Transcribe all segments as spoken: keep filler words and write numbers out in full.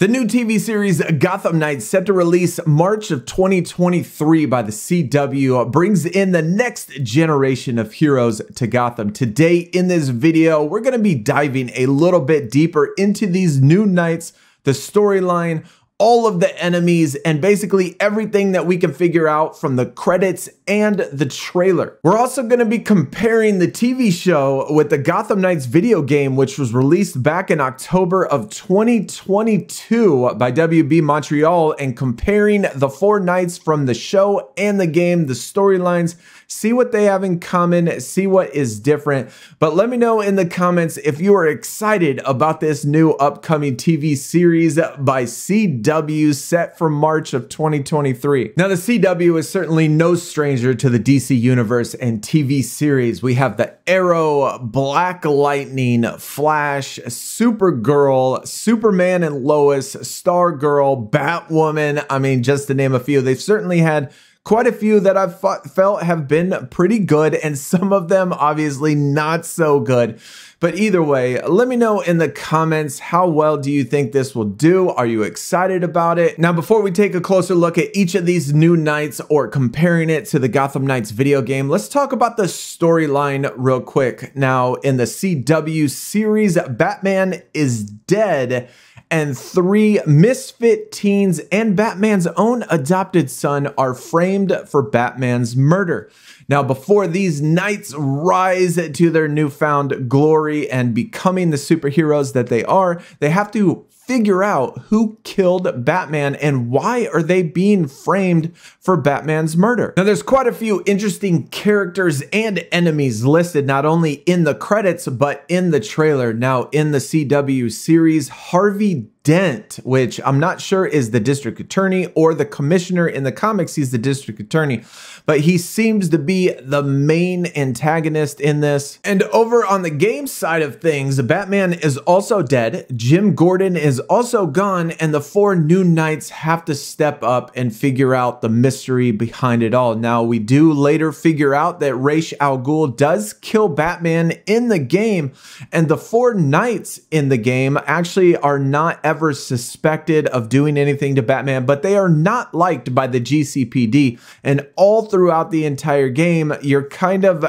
The new T V series Gotham Knights, set to release March of twenty twenty-three by the C W, brings in the next generation of heroes to Gotham. Today in this video, we're going to be diving a little bit deeper into these new Knights, the storyline, all of the enemies, and basically everything that we can figure out from the credits and the trailer. We're also gonna be comparing the T V show with the Gotham Knights video game, which was released back in October of twenty twenty-two by W B Montreal, and comparing the four Knights from the show and the game, the storylines, see what they have in common, see what is different. But let me know in the comments if you are excited about this new upcoming T V series by C W, set for March of twenty twenty-three. Now, the C W is certainly no stranger to the D C Universe and T V series. We have the Arrow, Black Lightning, Flash, Supergirl, Superman and Lois, Stargirl, Batwoman. I mean, just to name a few. They've certainly had quite a few that I've fought, felt have been pretty good, and some of them obviously not so good. But either way, let me know in the comments, how well do you think this will do? Are you excited about it? Now, before we take a closer look at each of these new Knights or comparing it to the Gotham Knights video game, let's talk about the storyline real quick. Now, in the C W series, Batman is dead, and three misfit teens and Batman's own adopted son are framed for Batman's murder. Now, before these Knights rise to their newfound glory and becoming the superheroes that they are, they have to figure out who killed Batman and why are they being framed for Batman's murder. Now, there's quite a few interesting characters and enemies listed, not only in the credits, but in the trailer. Now, in the C W series, Harvey Dent, which I'm not sure is the district attorney or the commissioner in the comics, he's the district attorney, but he seems to be the main antagonist in this. And over on the game side of things, Batman is also dead, Jim Gordon is also gone, and the four new Knights have to step up and figure out the mystery behind it all. Now, we do later figure out that Ra's al Ghul does kill Batman in the game, and the four Knights in the game actually are not ever suspected of doing anything to Batman, but they are not liked by the G C P D. And all throughout the entire game, you're kind of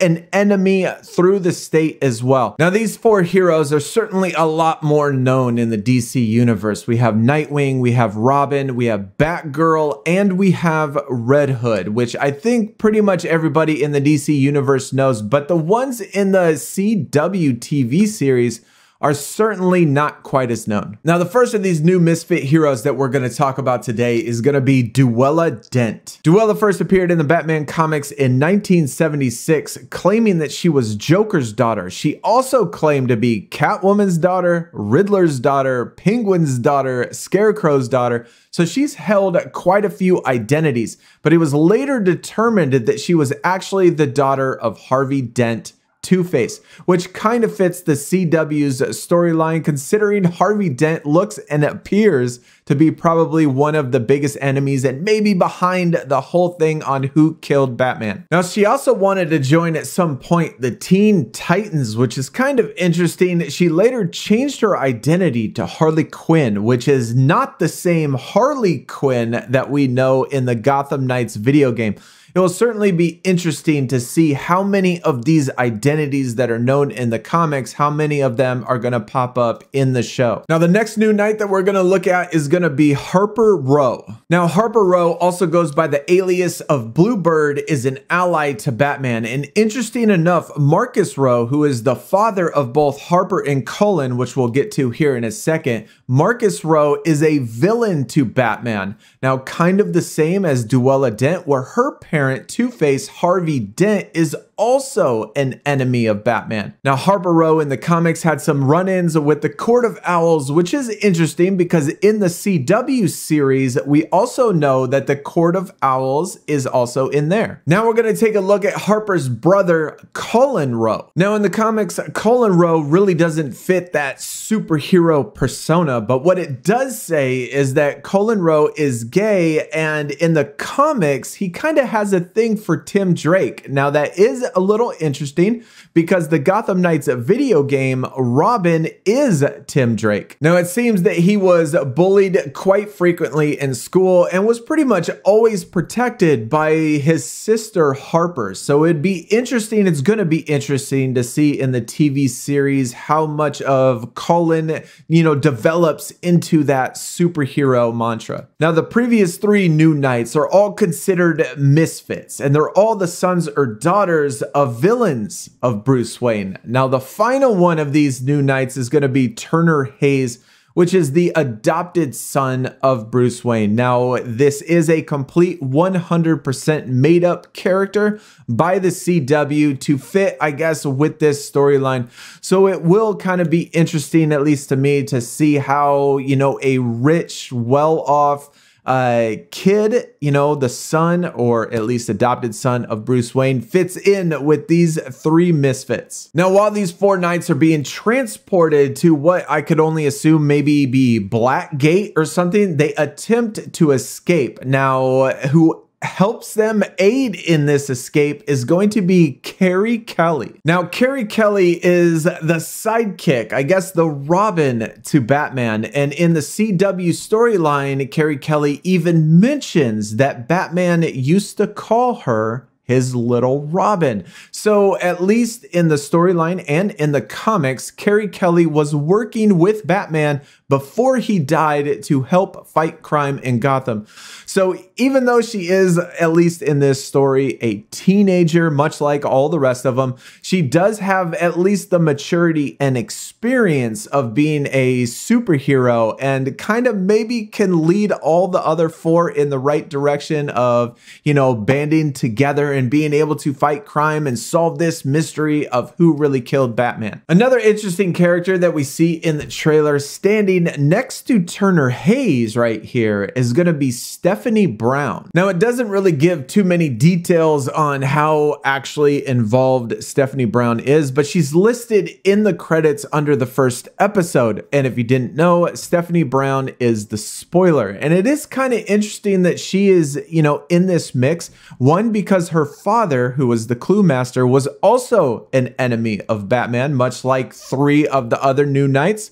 an enemy through the state as well. Now, these four heroes are certainly a lot more known in the D C Universe. We have Nightwing, we have Robin, we have Batgirl, and we have Red Hood, which I think pretty much everybody in the D C Universe knows, but the ones in the C W T V series are certainly not quite as known. Now, the first of these new misfit heroes that we're gonna talk about today is gonna be Duella Dent. Duella first appeared in the Batman comics in nineteen seventy-six, claiming that she was Joker's daughter. She also claimed to be Catwoman's daughter, Riddler's daughter, Penguin's daughter, Scarecrow's daughter, so she's held quite a few identities, but it was later determined that she was actually the daughter of Harvey Dent, Two-Face, which kind of fits the C W's storyline, considering Harvey Dent looks and appears to be probably one of the biggest enemies and maybe behind the whole thing on who killed Batman. Now, she also wanted to join at some point the Teen Titans, which is kind of interesting. She later changed her identity to Harley Quinn, which is not the same Harley Quinn that we know in the Gotham Knights video game. It will certainly be interesting to see how many of these identities that are known in the comics, how many of them are gonna pop up in the show. Now, the next new Knight that we're gonna look at is gonna be Harper Row. Now, Harper Row also goes by the alias of Bluebird, is an ally to Batman. And interesting enough, Marcus Rowe, who is the father of both Harper and Cullen, which we'll get to here in a second, Marcus Rowe is a villain to Batman. Now, kind of the same as Duella Dent, where her parents Two-Face, Harvey Dent, is also an enemy of Batman. Now, Harper Row in the comics had some run-ins with the Court of Owls, which is interesting because in the C W series, we also know that the Court of Owls is also in there. Now, we're gonna take a look at Harper's brother, Cullen Row. Now, in the comics, Cullen Row really doesn't fit that superhero persona, but what it does say is that Cullen Row is gay, and in the comics, he kind of has a thing for Tim Drake. Now, that is is a little interesting because the Gotham Knights video game, Robin is Tim Drake. Now, it seems that he was bullied quite frequently in school and was pretty much always protected by his sister, Harper. So it'd be interesting. It's going to be interesting to see in the T V series how much of Cullen, you know, develops into that superhero mantra. Now, the previous three new knights are all considered misfits, and they're all the sons or daughters of villains of Bruce Wayne. Now, the final one of these new knights is going to be Turner Hayes, which is the adopted son of Bruce Wayne. Now, this is a complete one hundred percent made up character by the C W to fit, I guess, with this storyline. So it will kind of be interesting, at least to me, to see how, you know, a rich, well-off uh, kid, you know, the son or at least adopted son of Bruce Wayne fits in with these three misfits. Now, while these four knights are being transported to what I could only assume maybe be Blackgate or something, they attempt to escape. Now, who helps them aid in this escape is going to be Carrie Kelly. Now, Carrie Kelly is the sidekick, I guess the Robin to Batman. And in the C W storyline, Carrie Kelly even mentions that Batman used to call her his little Robin. So at least in the storyline and in the comics, Carrie Kelly was working with Batman before he died to help fight crime in Gotham. So even though she is, at least in this story, a teenager, much like all the rest of them, she does have at least the maturity and experience of being a superhero and kind of maybe can lead all the other four in the right direction of, you know, banding together and being able to fight crime and solve this mystery of who really killed Batman. Another interesting character that we see in the trailer standing next to Turner Hayes right here is going to be Stephanie Brown. Now, it doesn't really give too many details on how actually involved Stephanie Brown is, but she's listed in the credits under the first episode. And if you didn't know, Stephanie Brown is the Spoiler. And it is kind of interesting that she is, you know, in this mix. One, because her father, who was the Clue Master, was also an enemy of Batman, much like three of the other new knights.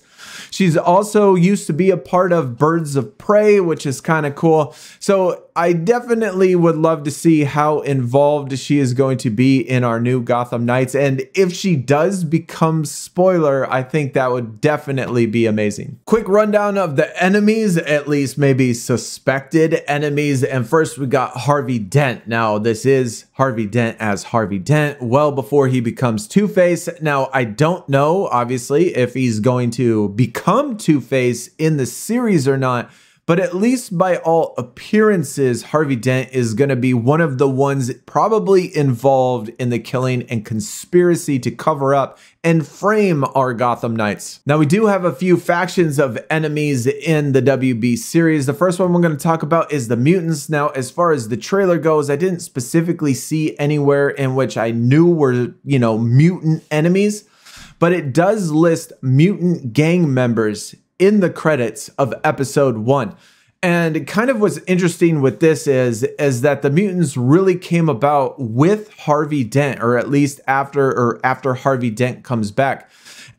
She's also used to be a part of Birds of Prey, which is kind of cool. So I definitely would love to see how involved she is going to be in our new Gotham Knights. And if she does become Spoiler, I think that would definitely be amazing. Quick rundown of the enemies, at least maybe suspected enemies. And first we got Harvey Dent. Now this is Harvey Dent as Harvey Dent, well before he becomes Two-Face. Now I don't know, obviously, if he's going to become Two-Face in the series or not, but at least by all appearances, Harvey Dent is going to be one of the ones probably involved in the killing and conspiracy to cover up and frame our Gotham Knights. Now, we do have a few factions of enemies in the W B series. The first one we're going to talk about is the mutants. Now, as far as the trailer goes, I didn't specifically see anywhere in which I knew were, you know, mutant enemies, but it does list mutant gang members in the credits of episode one. And kind of what's interesting with this is, is that the mutants really came about with Harvey Dent, or at least after or after Harvey Dent comes back.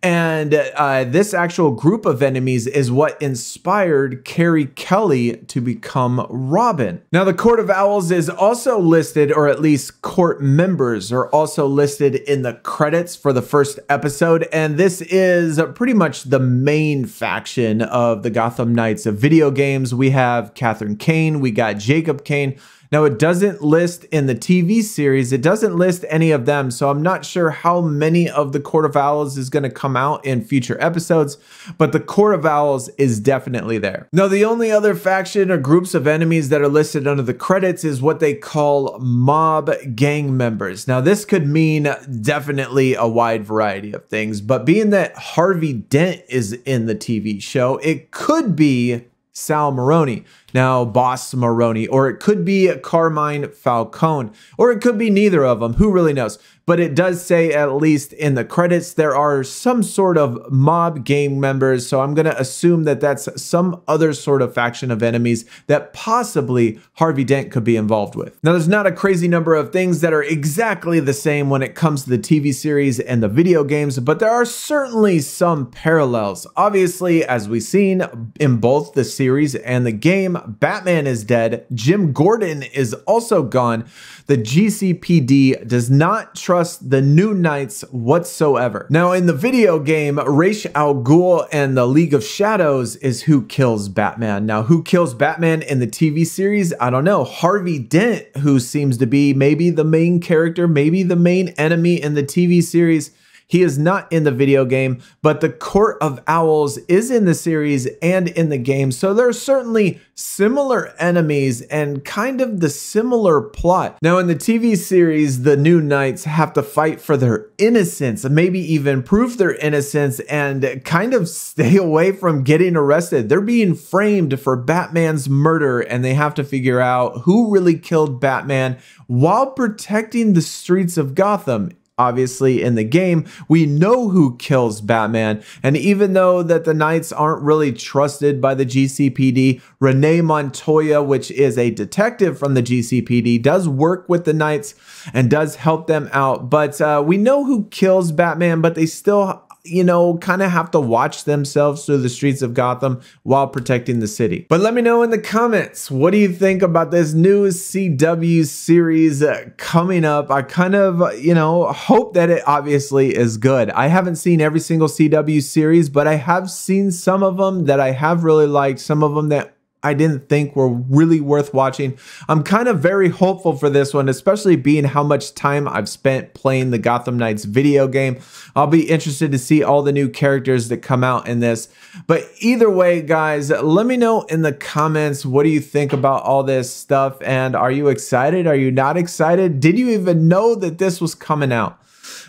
And uh, this actual group of enemies is what inspired Carrie Kelly to become Robin. Now, the Court of Owls is also listed, or at least court members are also listed in the credits for the first episode. And this is pretty much the main faction of the Gotham Knights of video games. We have Catherine Kane, we got Jacob Kane. Now, it doesn't list in the T V series, it doesn't list any of them, so I'm not sure how many of the Court of Owls is going to come out in future episodes, but the Court of Owls is definitely there. Now, the only other faction or groups of enemies that are listed under the credits is what they call mob gang members. Now, this could mean definitely a wide variety of things, but being that Harvey Dent is in the T V show, it could be Sal Maroni, now Boss Maroni, or it could be Carmine Falcone, or it could be neither of them. Who really knows? but it does say, at least in the credits, there are some sort of mob gang members, so I'm going to assume that that's some other sort of faction of enemies that possibly Harvey Dent could be involved with. Now, there's not a crazy number of things that are exactly the same when it comes to the T V series and the video games, but there are certainly some parallels. Obviously, as we've seen in both the series and the game, Batman is dead, Jim Gordon is also gone, the G C P D does not trust the new Knights whatsoever. Now, in the video game, Ra's al Ghul and the League of Shadows is who kills Batman. Now, who kills Batman in the T V series? I don't know. Harvey Dent, who seems to be maybe the main character, maybe the main enemy in the T V series. He is not in the video game, but the Court of Owls is in the series and in the game. So there are certainly similar enemies and kind of the similar plot. Now, in the T V series, the new Knights have to fight for their innocence, maybe even prove their innocence and kind of stay away from getting arrested. They're being framed for Batman's murder, and they have to figure out who really killed Batman while protecting the streets of Gotham. Obviously, in the game, we know who kills Batman, and even though that the Knights aren't really trusted by the G C P D, Renee Montoya, which is a detective from the G C P D, does work with the Knights and does help them out. But uh, we know who kills Batman, but they still, you know, kind of have to watch themselves through the streets of Gotham while protecting the city. But let me know in the comments, what do you think about this new C W series coming up? I kind of, you know, hope that it obviously is good. I haven't seen every single C W series, but I have seen some of them that I have really liked, some of them that I didn't think were really worth watching. I'm kind of very hopeful for this one, especially being how much time I've spent playing the Gotham Knights video game. I'll be interested to see all the new characters that come out in this. But either way, guys, let me know in the comments, what do you think about all this stuff? And are you excited? Are you not excited? Did you even know that this was coming out?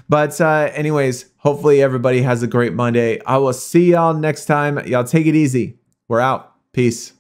But uh, anyways, hopefully everybody has a great Monday. I will see y'all next time. Y'all take it easy. We're out. Peace.